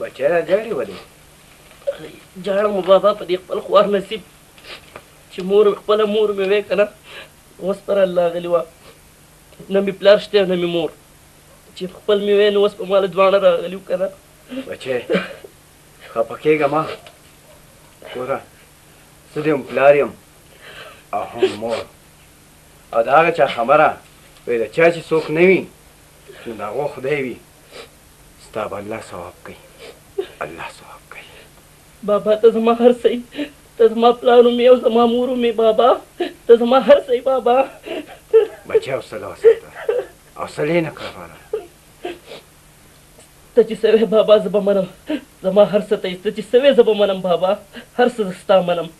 بچه جاری ولی جارم بابا پدیک پل خوار نصیب چی مور پل مور میوه کنن وس پر الله غلیوا نمی پلارشته نمی مور چی پل میوه نوس پمال دوانه را غلیو کنن بچه خبکیگا ما کورا سدیم پلاریم آهم مور آداغ چه خمره ویدا چه چی سوک نمی ناغو خدای بی ستاب الله ثواب کی الله ثواب کی بابا تزما هر سی تزما پلانو می او زما مورو می بابا تزما هر سی بابا بچه حوصله وساته حوصله نه کاروانه ته چې سوې بابا زبه منم زما هر څه ته چې سوې زبه منم بابا هر څه ستا منم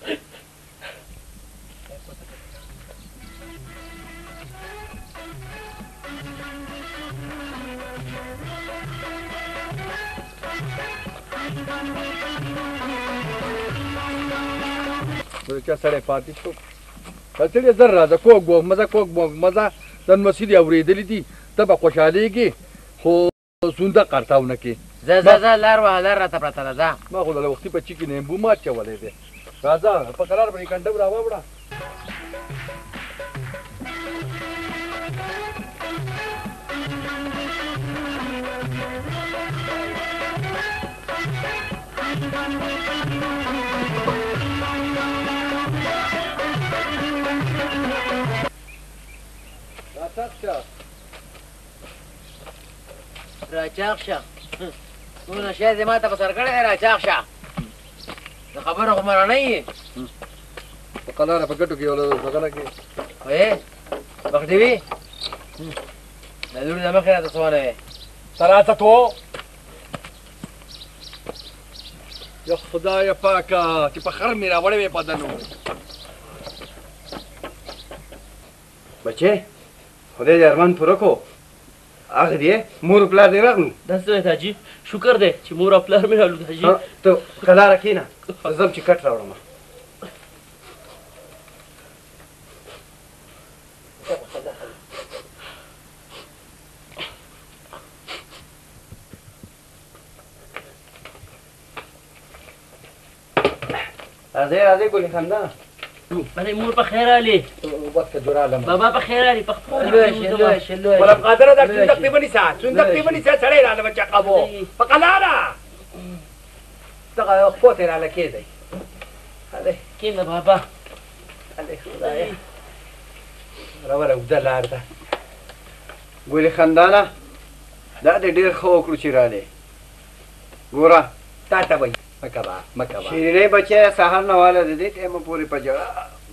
ولكن ساري فاتي شوف ساري زرع زكوك بوك مزا كوك بوك مزا زن مسجد يوريد لدي تبا قشاليكي خو سوندا قرطاونكي زا لاروا تبرتنا زا ما خو له وختي بچي كي نيمبو ماتچا وليده راځه په قرار باندې کنده راوا وړه راچاخشا نو نشه دې ماته په سر کړه راچاخشا دا خبره خو مر نه یې په کلاره په ګټو کې ولا وګړه کې وې بغدې وی دا لور دمه خیره ته سوانه سراته تو یا خدای پاکه چې په خر مې راوړې په دنو بچې خدای دې ارمان پوره کو آخه دیه مور پلار دی راغلو داسې تاجی شکر دی چې مور پلار مې راغلو تاجی ته کلاره کینه زم چې کټ راوړم راځه راځه ګولې خندا بلې مور په خیر علي وبکه دراله بابا په خیر علي په خپل شلو ولا قادر دا تقریبا ساعت سره رااله بچا قبو په قلاره دغه خپل رااله کې دی علي کینه بابا علي خدای راوړه ودلار دا ګولې خندانه دا دې ډېر خو کړو چې رااله ګوره تا ته وای مکبا شیرینه بچه سهر نواله دیدی تیمه پوری پجا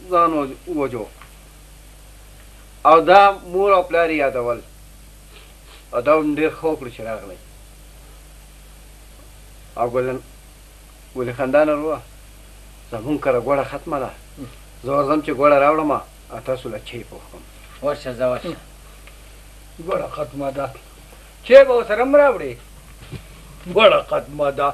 زانو وجو او دا مور او پلاری یادول او دا ډیر خوک لري راغلی او ګلن ولې خندان وروه زمون کره ګوړه ختمه ده زور زم چې ګوړه راوړم تاسو له چی پوښتم ورشه زواشه ګوړه ختمه ده چی به سره مراوړي ګوړه ختمه ده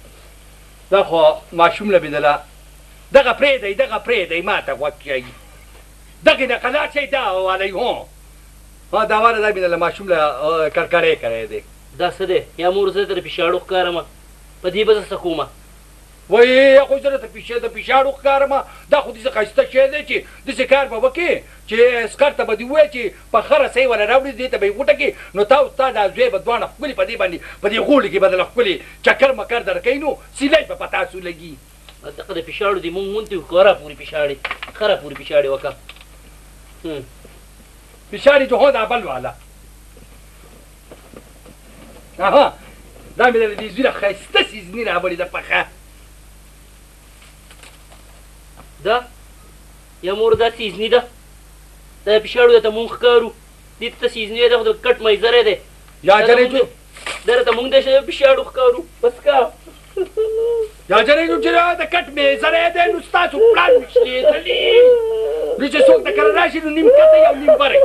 دا خو ماشوم لبیدله دغه پرېږدی ما ته غوږ کیږي دغې نه قلا چی دا والی هو دا واره دا بیدله ماشوم له کرکرې کړی دی دا څه دی یا مور زه در پیشاړو ښکارمه په دې به زه څه کومه وایي خو زه درته پیشاړو ښکارمه دا خو داسې ښایسته شی دی چې داسې کار به وکړې چې سکر ته به دې ووایې چې په خره سی ونه راوړي دې ته به یې وټکې نو تا او ستا دا زوی به دواړه ښکلي په دې باندې په دې غولې کې به دله ښکلي چکر مکر در کوي نو سیلۍ به په تاسو لګي دغه د پیشاړو دې مونږ مونتې خره پورې پیشاړې وکړه پیشاړې چې هو دا بل واله اها دا مې دله دې زوی نه ښایسته سیزني راوړي ده پخه دا یا مور دا سیزنی ده دا پیشاړو ته مونږ ښکارو ديت سيزني ده خد كت ميزره ده يا جريجو ده تمون ده شيء بشارو خكارو بس كا يا جريجو جرا ده كت ميزره ده نستاسو بلان مشلي تلي ليش سوق ده كراشي نيم كتا يا نيم باري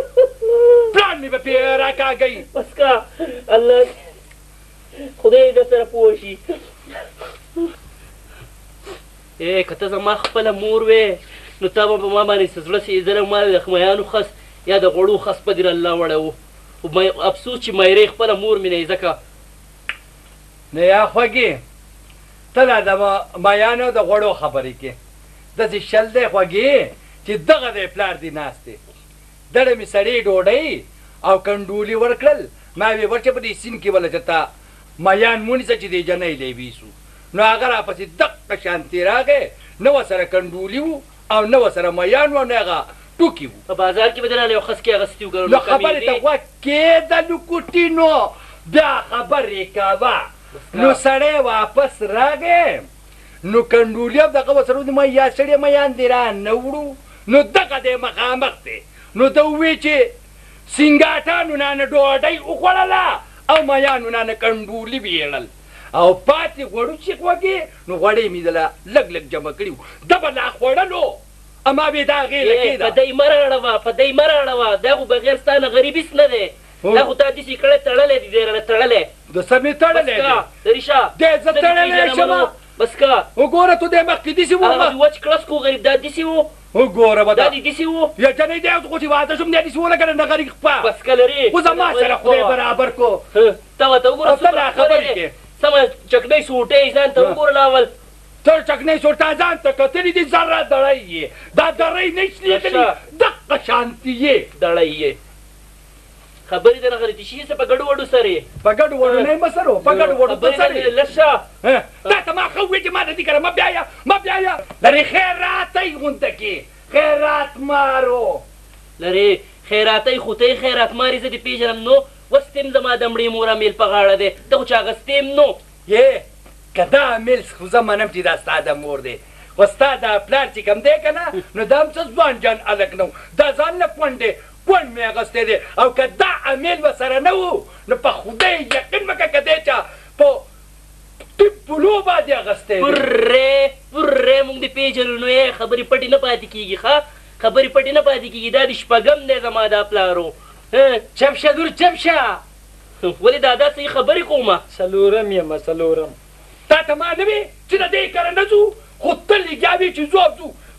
بلان مي بيرا كا جاي بس كا الله خدي ده ترى بوشي ايه کته زما خپل مور وې نو تا به ما باندې سزړه سي زره ما د خمیانو خس یا د غړو خس په دې الله وړو او ما افسوس چې مېری خپل مور مې نه ځکه نه یا خوږی ته لا د مایانو د غړو خبرې کې د دې شل دې خوږی چې دغه دې پلار دې ناشته دړې مې سړې ډوډۍ او کندولي ورکړل ما وی ورته په دې سین کې ولچتا مایان مونږ چې دې جنې لې ویسو نو هغه را پسې دقه شانتې راغی نه ورسره کنډولي وو او نه ورسره میان وو نه هغه ټوکي وو په بازار کې به درنه یو خس کې اغستې وګړو نو خبرې ته غوږ کېده نو کوټینو بیا خبرې کوه نو سړی واپس راغی نو کنډولي او دغه ورسره د میا سړی میان دې رانه وړو نو دغه دی مخامخ دی نو ده وویل چې سینګاټانو نانه ډوډۍ وخوړله او میانو نانه کنډولي ویړل او پاتې غوړو چې خوږې نو غوړې مې دله لږ لږ جمع کړي وو ده به لا خوړلو اما بې دا هغې لکېده په دی مه راړوه په دی مه راړوه دا خو بغیر ستا نه غریب هېڅ نه دی دا خو تا داسې کړی تړلی دی دی رانه تړلی د سمې تړلی دی دریشا دی زه تړلی شمه بس کا وګوره تو دی مخکې داسې وو وچ کړس خو غریب دا داسې وو وګوره به دا دې داسې وو یا جنۍ دی خو چې واده شوم دی داسې وو لکه نه غریب خپه بس که لرې خو زما سره خدای برابر کړو ته ورته وګوره ته لا خبرې کې سمه چکنۍ سوټۍ ځان ته وګوره لاول تر چکنۍ سوټه ځان ته کتلي دي ذره دړۍ یې دا دړۍ نه شي لیدلي دقه شانتې یې دړۍ یې خبرې درنه غلطې شي څه په ګډو وډو سره یې په ګډو وډو نه یې مه سره په ګډو وډو به سره لشه تا ته ما ښه وویل چې ما نه دي کړی ما بیا یا لرې خیراتۍ غونته کې خیرات مارو لرې خیراتۍ خو ته یې خیرات مارې زه دې پېژنم نو وستیم زما دمړې موره میل په غاړه دی ته خو چې هغه ستیم نو یې که دا میل خو زه منم چې دا ستا د مور دی خو ستا دا پلار چې کوم دی که نه نو دا هم څه ځوان جان هلک نه و دا ځان نه کونډ دی کونډ مې اغستی دی او که دا امیل به سره نه و نو په خدای یقین وکړه که دی چا په ټیپ پلو باندې اغستی دی پورې موږ دې پېژنو نو یې خبرې پټې نه پاتې کېږي ښه خبرې پټې نه پاتې کېږي دا د شپږم دی زما دا پلارو چمشه دور چمشه ولې دا داسې خبرې کومه څلورم یمه څلورم تا ته ما نه وې چې د دې کره نه ځو خو تل لګیا وې چې ځو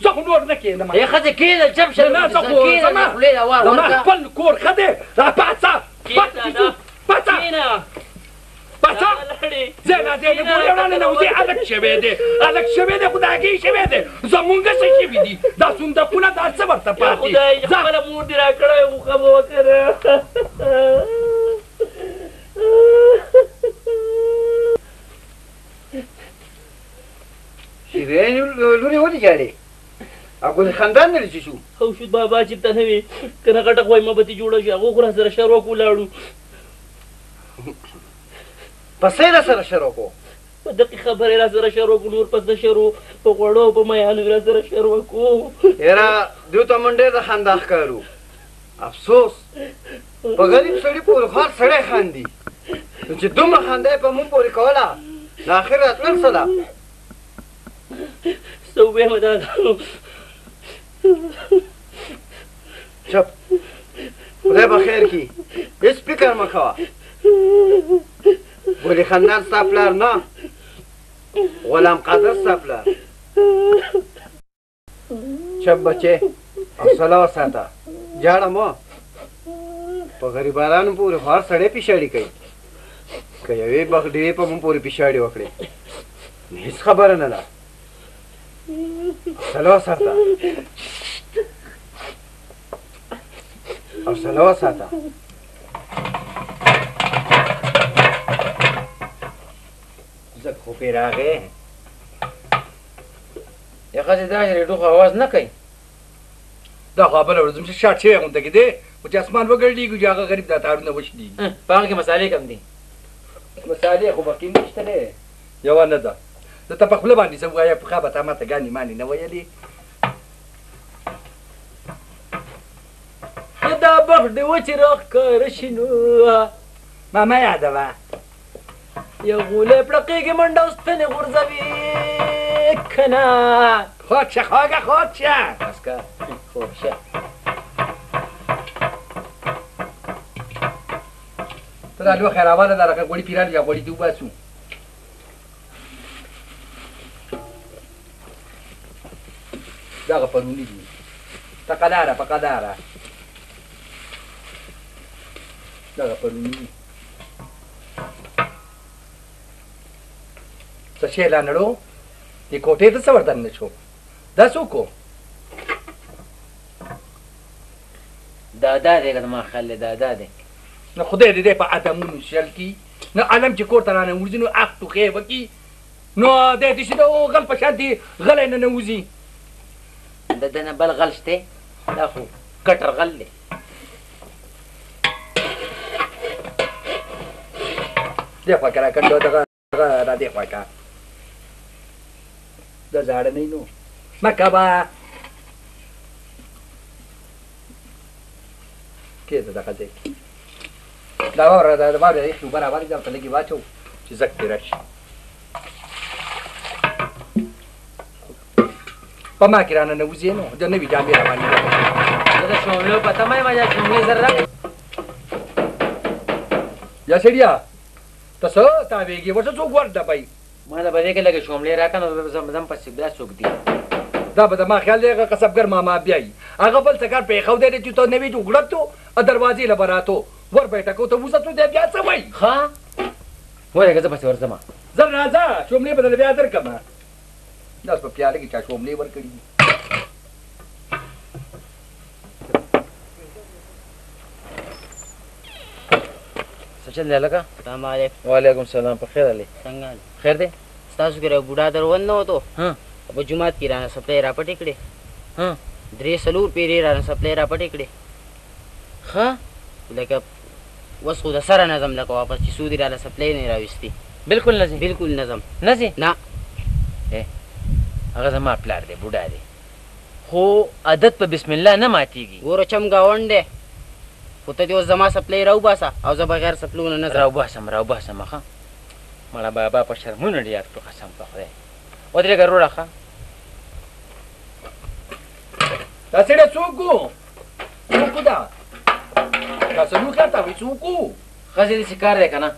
زه خو نور نه کېدم ای ښځه کېده چمشه نه زه خو زما خپل کور ښه دی پاڅه پاڅه پاڅه زه نه ځې د بورې وړاندې نه وځې هلک شوی دی هلک شوی دی خو د هګۍ شوی دی زمونږ څه شوي دي دا سندکونه دا څه ورته پاتې خدای خپله مور دې را کړی وخه به وکړه شیرین لورې ولې ژاړې ګونې خندان نه لچې شو خو شو بابا عجیب ته نه وي که نه غټه خوایمه به تې جوړه شي هغو خو را سره شر وکړو لاړو پس یې را سره شر وکړو په دقې خبرې را سره شر وکړو نور پس نه شر و په غوړو په میانو یې را سره شر وکړو یاره دوی ته منډې د خندا ښکارو افسوس په غریب سړي پورې هر سړی خاندي نو چې دومره خندا یې په مونږ پورې کوله د اخر راتلل څه ده څه ووایم دا چپ خدای به خیر کړي هېڅ فکر مه کوه ګولې خندان ستا پلار نه غلام قادر ستا پلار چپ بچې حوصله وساته ژاړه مه په غریبانو پورې هر سړی پیشاړي کوي که یوې ډېرې په موږ پورې پیشاړي وکړې نو هېڅ خبره نه ده حوصله وساته حوصله وساته زک خو پې راغې یا ښځې دا چې ډوخه اواز نه کوي دا خو بله ورځ چې شاټ شوی غونته کې دی خو چې اسمان وګرډېږي چې هغه غریب دا تارونه وشلېږي په هغه کې مسالې کم دي مسالې خو بقي نشته دی یوه نه ده د ته په خوله باندې څه ووایه پخوا به تا ماته ګانې مانې نه ویلې دا به وفد وچراغ کارشنو ماما یاده با یا غوله پلقی که من دوستن غرزوی کنا خودشه خواگه خودشه بس که خودشه تو در لو خیروانه در اقل گولی پیران یا گولی دو باسو داغ فرونی دید تقداره فقداره داغ فرونی سشی لانرو دی کوټې ته څه وردن نه شو دا څوک و دادا دی که زما خل دادا دی نو خدای دې دی په اتمونو شل کي نو علم چې کور ته راننوځي نو اخ ټوخی وکي نو دی دې چې د غل په شان دی غلی ننوځي د ده نه بل غل شته دا خو کټر غل دی دې خوا کې راکټو دغه را دې خوا کې دا زاړه نه نو مکبا کېته دا کته دا وره دا د باندې هیڅ برابر ځم ته لګي واچو چې زک تیر شي په ما کې رانه نه وځي نو دا نوې جامې را باندې دا شو نو پته مې ماجا چې موږ زره یا سړیا تاسو تا ویږي ورته څوک ورته پای ما دا بده کې لګه شوملې راکنه زم پسې بیا څوک دی دا بده ما خیال دی هغه قصبګر ماما بیایي هغه بل څه کار پیښو دی چې ته نوي جوړتو دروازې له براتو ور بیٹه کو ته وزه ته دی بیا څه وای ها وای هغه څه پسې ورځه ما زم راځه شوملې بدل بیا درکم داس په پیاله کې چا شوملې ورکړي سچل دی لګه السلام علیکم وعلیکم السلام په خیر علي څنګه خیر دے تاسو ګره بوډا درونه وته ها په جمعه کې رانه سپلې را پټې کړې ها درې سلور پیری رانه سپلې را پټې کړې ها لکه وسخه د سره نظم لکه واپس چې سودی را سپلې نه راويستي بالکل نظم نظم نه هغه زما پلار دی بوډا دی خو عادت په بسم الله نه ماتيږي ګوره چم گاونډه خو ته دې زما سپلې راو باسا او زه بغیر سپلو نه راو باسم مخه مالا بابا په شرمونه ډیر په قسم په خدای و درې ګرو راخه دا سره څوک دا تاسو نو کاته وې څوک خزې دې کار دی کنه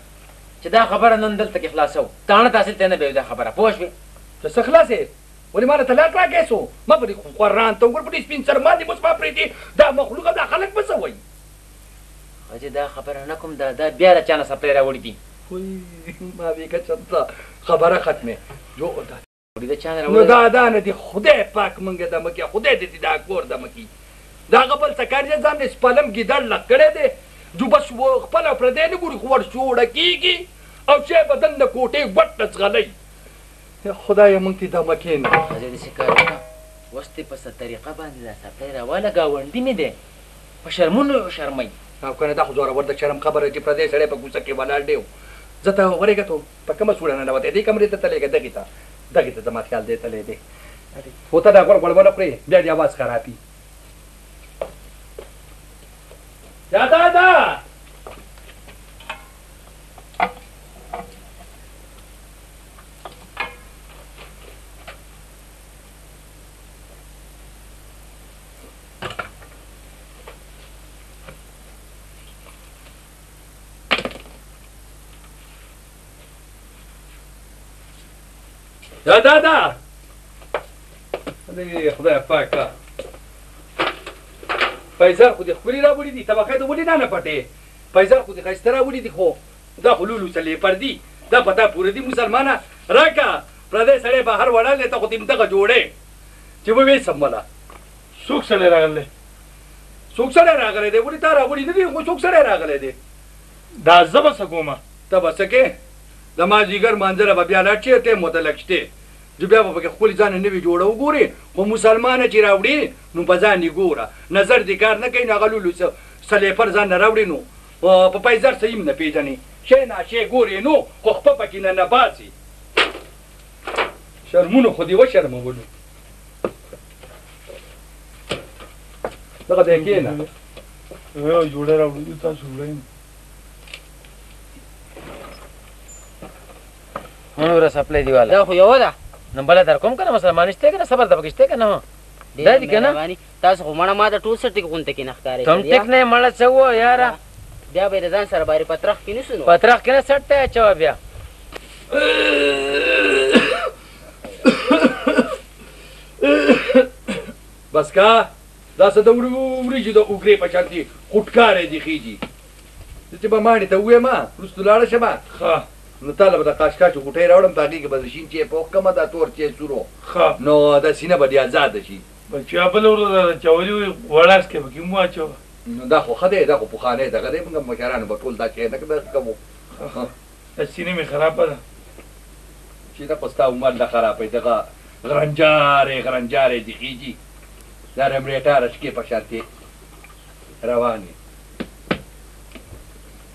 چې دا خبره نن دلته کې خلاصو تانه تاسو ته نه به دا خبره پوښوي چې څه خلاصې ولې مالا طلاق راکې سو ما په دې قرآن ته ور په دې سپین سرماندې مو په پریدي دا مخلوق دا خلک به څه وایي اجه دا خبره نه کوم دا بیا را چانه سپلې راوړې دي ما بی که چطلا خبره ختمه جو نو دادانه دی خدای پاک منگه دمکی خدای دی دا کور دمکی دا غبل سکاری زامن سپلم گیدر لک کړی دی جو بس و خپله پردی نه ګوري خو ور جوړه کیږي او شی به دنده کوټې بټ نڅغلی خدایه موږ ته دمکی نه داسې کار وکړه وسطې په څه طریقه باندې دا سپلی راواله ګاونډي مې دی په شرمونو شرمئ او که نه دا خو زورور د شرم خبره چې پردی سړی په کوڅه کې ولاړ دی زته ورګه ته په کومه سوړه نه وته دې کمرې ته تلې کې دګی ته زما خیال دې تلې دې هوته دا ګړ ګړ پرې بیا دې आवाज خرابي یا دادا دا دا دا دې خدای پاکه پیسې خو دې خپلې راوړې دي طبقه دې ولې نه پټې پیسې خو دې ښایسته راوړې دي خو دا خو لولو څلې پردي دا پتا پورې دي مسلمانه راکه پردی سړی بهر وړلې ته خو دې دغه جوړې چې وې سملا څوک سړی راغلی دې ولې تا راوړې نه دي خو څوک سړی راغلی دې دا زه به څه کومه ته به څه کې زما جیګر منظره به بیا لاړ شي ته متلک شته چې بیا به پکې خپل ځان نه وي جوړه وګورې خو مسلمانه چې راوړي نو په ځان یې ګوره نظر دې کار نه کوي نو هغه لولو سلیپر ځان نه راوړي نو په پیزر څه یې نه پېژني شی نه شی ګورې نو خو خپه پکې نه باسي شرمونه خو دې وشرمولو دغه دې کې نه هو جوده راوندي تا شولين هو را سپلای دیواله دا خو یو ده نو بل در کوم کنه مسلمان شته کنه صبر د پکشته کنه ها دا دي کنه تاسو خو مړه ما د 62 غون ته کې نه ښکارې تم ټیک نه مړه چو یارا بیا به رضان سره باري پترخ کینې سنو پترخ کنه سټه چو بیا بس کا دا څه د وریجو د اوګرې په شان دي خټکارې دي خېجي چې به مانې ته وویې ما وروسته لاړه شمه ښه نو تا له به د قاشکاچو غوټۍ راوړم په هغې کې به زه شین چې په حکمه دا تور چې سورو ښه نو دا سینه به دې ازاده شي بچیا بله ورور چولي وي وړاس کې به کې مو واچوه نو دا خو ښه دی دا خو پخوانی دغه دی موږ مشرانو به ټول دا چې نه به کوو دا سینه مې خرابه ده چې دا په ستا عمر نه خرابوي دغه غرنجارې غرنجارې دي خېجي در امریکا رشکی پشانتی روانی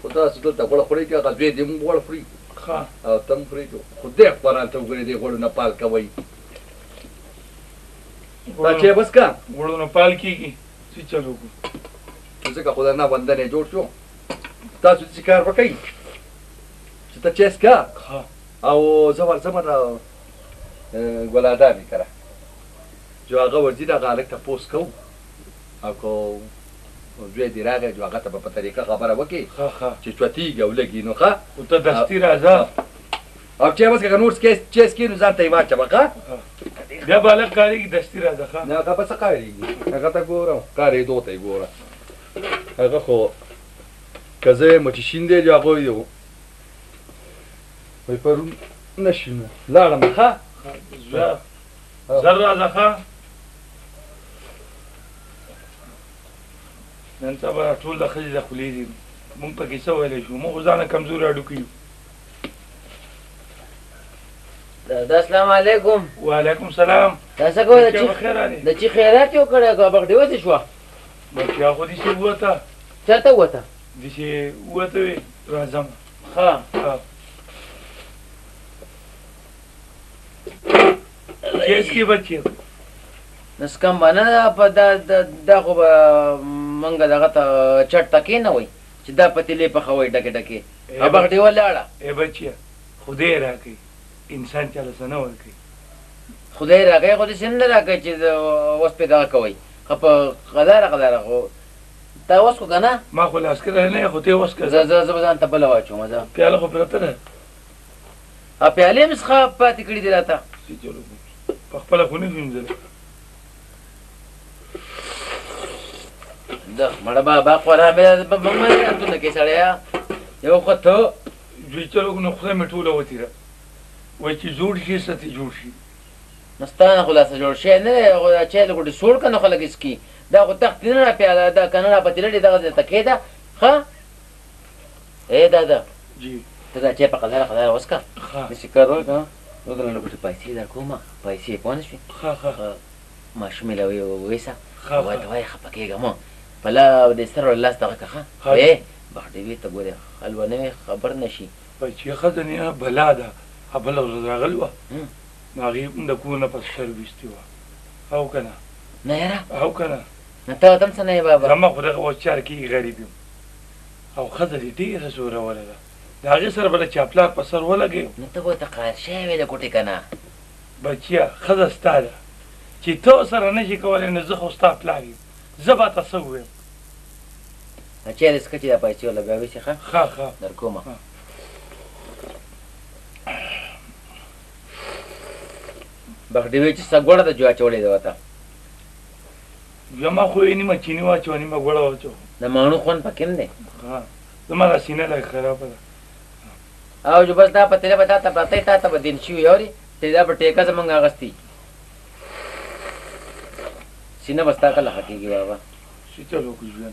خدا سدل تا گوڑا خوری که غزوی دیمون گوڑا فری خواه او تم فری تو خود دیخ قرآن تا گوری دی گوڑو نپال کوایی تا چه بس کن؟ گوڑو نپال کی گی سی چلو گو چیزی که خدا نا وندنه جوڑ شو تا سو دیسی کار بکی چی تا چیز کار؟ خواه او زوار زمان گولادا می کرا جو هغه ورځي دغه هلک ته پوس کوو او که زوی دې راغی جو هغه ته به په طریقه خبره وکړي چې چوتیږي او لږ نو ښه خو ته دستي راځه او چې بس که نور چیز کښېنو ځان ته یې واچوه ښه بیا به هلک کارېږي دستي راځه ښه نه هغه به څه کارېږي هغه ته ګوره کارېدو ته یې ګوره هغه خو که زه یم چې شین دی جو هغه ویې وایي پرون نه شینو لاړم ښه زر راځه ښه نن سبا ټول د ښځې د خولې دي موږ پکې څه ویلی شو موږ خو ځانه کمزوري هډوکي یو دا اسلام علیکم وعلیکم سلام دا څه کوې د چې خیرات یې وکړی بغډې وتې شوه بچیا خو دسې ووته چېرته ووته دسې ووته وې راځم ښه چیز کې بچې نسکم به نه ده په دا خو به موږ دغه ته چټ ته کېنوئ چې دا پتیلې پخوئ ډکې ډکې او بغډې ولاړه ای بچیه خدای راکوي انسان چاله څه نه ورکوي خدای راکوي خو داسې نه راکوي چې اوس پې دغه کوئ خو په قداره قداره خو تا اوس خو که نه ما خو لاس کړی نه یې خو ته یې اوس کړه زه به ځان ته بله واچوم زه پیاله خو پرته ده او پیالې مې څخه پاتې کړي دي راته په خپله خو نه وینځلې مړه بابا قرآن به ممنتونه کې سړی یو خو ته دوی چلو نو خدای مې ټوله وتېره وایي چې جوړ شي څه ته جوړ شي نو ستا نه خو لاسه جوړ شی نه دی خو دا چای له ګوډې سوړ که نو خلک اسکي دا خو تختې نه راپیاله دا که نه راپتېله ډې دغه ته کې ده ښه ای دادا ته دا چای په قداره قداره وڅکه داسې کار وکړه وکړه نو ګوډې پیسې درکومه پیسې یې پوه نه شوې ماشوم یې له ویسه ورته وایي خفه کېږه مو فلا د سره الله ستغه کخه وې بغډې وې ته ګورې حلوه نه خبر نه شي بچې ښځه بلا ده بله ورځ راغلې وه نو هغې د کور نه پس شر ویستې وه او که نه نه یاره او که نه نه ته ورته هم څه نه یې بابا زما خو دغه اوس چار کېږي غریب یم او ښځه دې ډېره زوروله ده د هغې سره به د چاپلار په سر ولګېیم نو ته به ورته قهر شوې وې د کوټې که نه بچیه ښځه ستا ده چې ته ورسره نه شي کولی نو زه خو ستا پلار یم زه به ته څه ووایم چای دی څکه چې دا پیسې ولګوې چې ښه درکومه بغډې وې چې څه ګوړه ده جو اچولې ده ورته یمه خو یې نیمه چیني واچوه نیمه ګوړه واچوه د ماڼو خوند پکې هم دی زما دا سینه لږ خرابه ده او جو بس دا پتیله به تاته پرته یې تاته به دین شوي اورې چې دا به ټیکه زموږ اغوستي سینه به ستا کله ښه کېږي بابا چې چلو کوژویان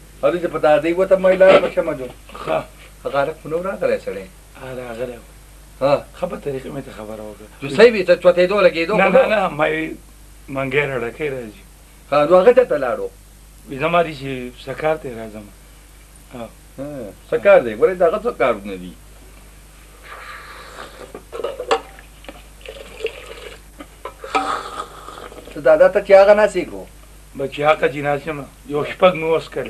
هغه چې په دادی وته مایلا بخښم جو ها هغه راک منو راغلی سړی اره غره ها خبر طریقې مې ته خبر اوګه جو سیبی ته چوتې دوله کېدو نه نه نه مې منګیر ډکې راځي ها نو هغه ته لاړو زماري چې سکار ته راځم ها سکار دی ورې دا غته کار نه دی ته دادا ته کیا غنا سیکو بچیا کا جناسم یو شپګ مو اوس کړي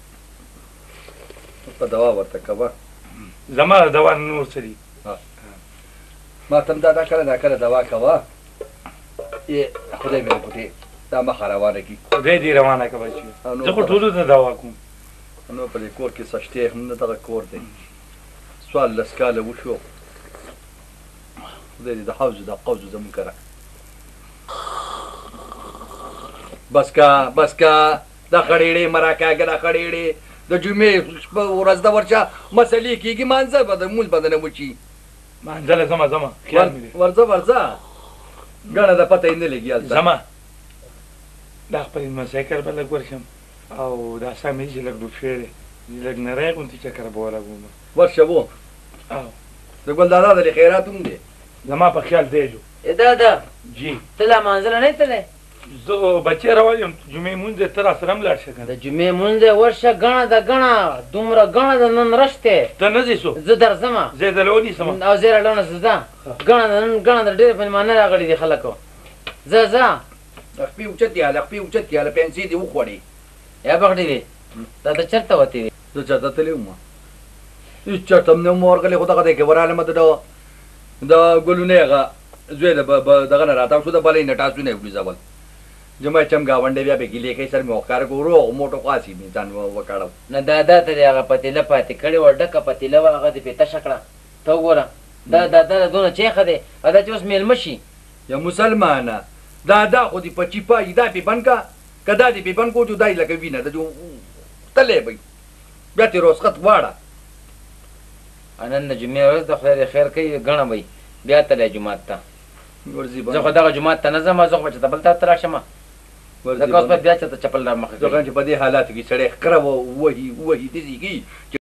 په دوا ورته کبا زما دوا نور سری ما تم دا کله دوا کوا ای خدای مې پته دا ما خروانه کی خدای دی روانه کبا چې زه خو ټولو ته دوا کوم نو په دې کور کې سشته هم نه دا کور دی سوال لسکاله وشو خدای دی د حوزه د قوز زمون کرا بس کا دا خړېړې مراکا ګره خړېړې د جمعې په ورځ د ورچا مسلې کیږي مانځه بده مول بده نه موچی مانځه زما ورځه ګڼه د پته نه لګي زما دا خپل مسایکر بل ورشم او دا سمې چې لګ دوفېره لګ نه راغون چې چکر بوله ګوم ورشه وو او د ګل دادا د خیرات هم دي زما په خیال دی جو ادا دا جی تلا مانځه نه تله زه بچی راولم جمعې مونځه تر اسره ملار شګه د جمعې مونځه ورشه غاڼه د غاڼه دومره غاڼه د نن رشته ته نه ځې سو زه درځم زه دلونی سم او زه رالونه زه غاڼه د نن غاڼه د ډېر په معنی راغلي دي خلکو زه خپې اوچتې اله پنسي دی وخوړې یا بغړې دي دا ته چرته وتی دي زه چرته تلې ما هیڅ چرته نه مورګلې خو دغه دې کې وراله مت دا ګلونه هغه زوی دغه نه راتاو شو د بلې نه تاسو نه وګړي ځول جمع چم گاونډي بیا به ګیلې کې سر موخار ګورو او موټو قاسی می ځان وکړو نه دادا ته هغه پتیله پاتې کړي ورډکه پتیله واغه دې پته شکړه ته وګوره دا دادا دونه چېخه دی ادا چې اوس میلمه شي یا مسلمانه دادا خو دې په چیپای دا پی بنکا کدا دې پی بنکو جو دای لګوي نه د تلې بیا تې روز خط واړه انن جمعې ورځ د خیر کوي ګڼه بی بیا تلې جمعات ته زه خو دغه جمعات ته نه ځم زه خو چې بل ته راشم ورځ په بیا چې چپل را مخه ځکه چې په دې حالات کې سړی خره وو وهي دزيږي